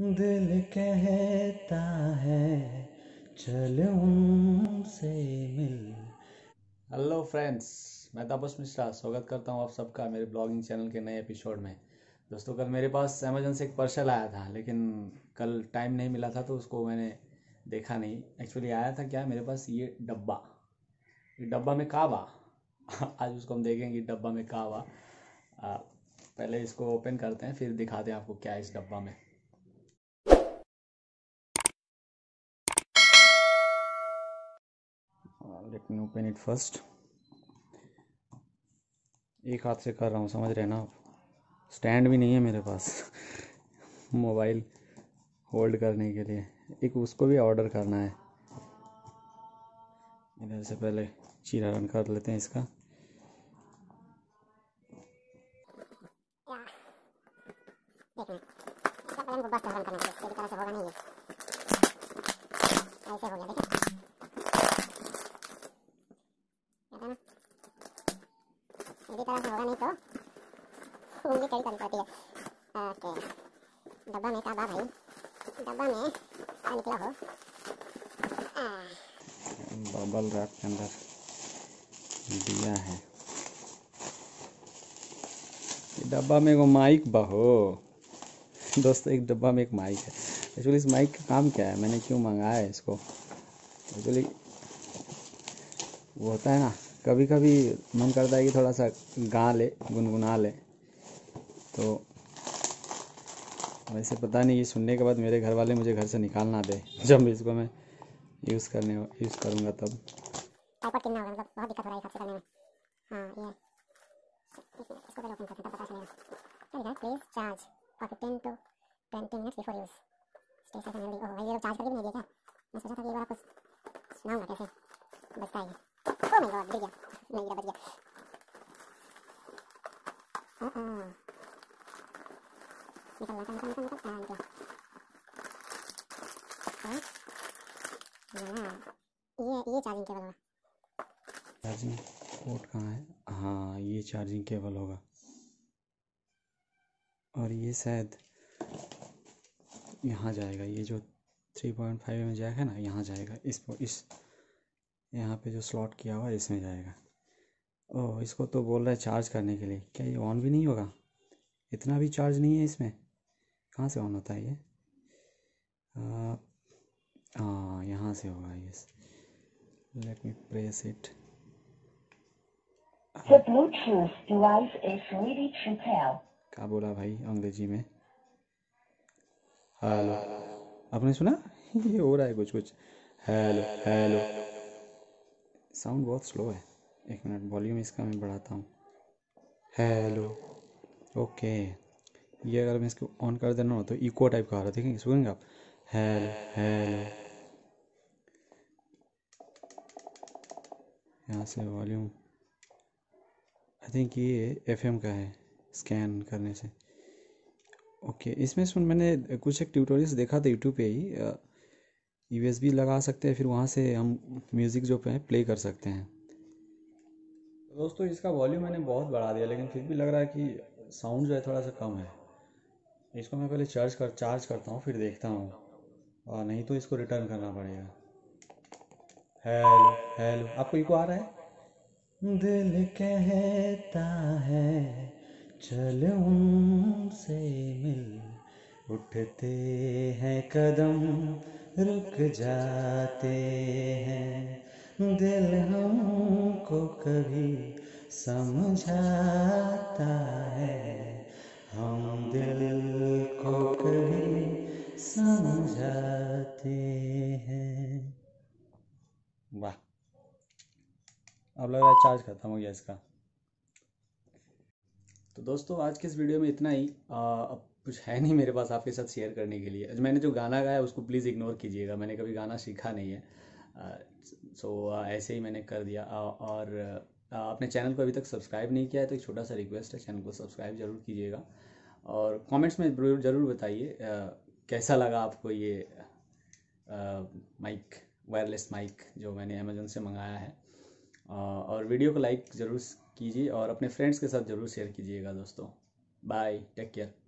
दिल कहता है चल उनसे मिल। हेलो फ्रेंड्स, मैं तापस मिश्रा स्वागत करता हूं आप सबका मेरे ब्लॉगिंग चैनल के नए एपिसोड में। दोस्तों, कल मेरे पास अमेजन से एक पार्सल आया था, लेकिन कल टाइम नहीं मिला था तो उसको मैंने देखा नहीं। एक्चुअली आया था क्या मेरे पास, ये डब्बा, डब्बा में कावा। आज उसको हम देखेंगे, डब्बा में कावा। पहले इसको ओपन करते हैं, फिर दिखाते हैं आपको क्या है इस डब्बा में। Let me open it first. एक हाथ से कर रहा हूँ, समझ रहे हैं ना आप। स्टैंड भी नहीं है मेरे पास मोबाइल होल्ड करने के लिए। एक उसको भी ऑर्डर करना है। इधर से पहले चीरा रन कर लेते हैं इसका। डब्बा में काबा भाई, डब्बा में निकला हो बबल रैप के अंदर दिया है। डब्बा में वो माइक बहो। दोस्तों, एक डब्बा में एक माइक है। एक्चुअली इस माइक का काम क्या है, मैंने क्यों मंगाया है इसको। एक्चुअली वो होता है ना, कभी कभी मन करता है कि थोड़ा सा गा ले, गुनगुना ले, तो वैसे पता नहीं ये सुनने के बाद मेरे घर वाले मुझे घर से निकाल ना दे जब इसको मैं यूज़ करूँगा। तब टाइप करना होगा, मतलब बहुत दिक्कत हो रही है हाथ से करने में। हाँ, ये इसको पहले ओपन करते हैं, पता चलेगा। तो लिखा है please charge for 10 to 20 minutes before use. Station पर मिल गई। ओह भाई, ये चार्ज करके भी नहीं दिया क्या? मैं सोचा था कि एक बार आपको सुनाऊंगा कैसे बचता है। ओह माय गॉड, बढ़िया मेरा बढ़िया। हां, ये चार्जिंग केबल होगा। चार्जिंग पोर्ट कहाँ है? हाँ, ये चार्जिंग केबल होगा। और ये शायद यहाँ जाएगा, ये जो 3.5 में जाएगा ना, यहाँ जाएगा। इस यहाँ पे जो स्लॉट किया हुआ है इसमें जाएगा। ओह, इसको तो बोल रहा है चार्ज करने के लिए। क्या ये ऑन भी नहीं होगा? इतना भी चार्ज नहीं है इसमें, कहाँ से ऑन होता है ये? हाँ, यहाँ से होगा। Yes, let me press it. क्या बोला भाई अंग्रेजी में? हेलो, आपने सुना ये हो रहा है कुछ कुछ। हेलो हेलो, साउंड बहुत स्लो है। एक मिनट, वॉल्यूम इसका मैं बढ़ाता हूँ। Hello, okay. ये अगर मैं इसको ऑन कर देना हो तो इको टाइप का आ रहा है, देखेंगे सुनेंगे आप। हेलो हेलो, यहाँ से वॉल्यूम। आई थिंक ये एफएम का है, स्कैन करने से। ओके, इसमें सुन, मैंने कुछ एक ट्यूटोरियल्स देखा था यूट्यूब पे ही। यूएसबी लगा सकते हैं, फिर वहाँ से हम म्यूज़िक जो पे प्ले कर सकते हैं। दोस्तों, इसका वॉल्यूम मैंने बहुत बढ़ा दिया, लेकिन फिर भी लग रहा है कि साउंड जो है थोड़ा सा कम है। इसको मैं पहले चार्ज करता हूँ, फिर देखता हूँ। और नहीं तो इसको रिटर्न करना पड़ेगा। हेलो हेलो, आपको इको आ रहा है? दिल कहता है चल उनसे मिल, उठते हैं कदम रुक जाते हैं, दिल हमको कभी समझाता है, हम दिल को कभी समझाते हैं। वाह, अब लग रहा है चार्ज खत्म हो गया इसका। तो दोस्तों, आज के इस वीडियो में इतना ही। अब कुछ है नहीं मेरे पास आपके साथ शेयर करने के लिए। मैंने जो गाना गाया उसको प्लीज़ इग्नोर कीजिएगा, मैंने कभी गाना सीखा नहीं है। सो ऐसे ही मैंने कर दिया। और आपने चैनल को अभी तक सब्सक्राइब नहीं किया है तो एक छोटा सा रिक्वेस्ट है, चैनल को सब्सक्राइब जरूर कीजिएगा। और कमेंट्स में ज़रूर बताइए कैसा लगा आपको ये माइक, वायरलेस माइक जो मैंने अमेजन से मंगाया है। और वीडियो को लाइक ज़रूर कीजिए और अपने फ्रेंड्स के साथ ज़रूर शेयर कीजिएगा। दोस्तों, बाय, टेक केयर।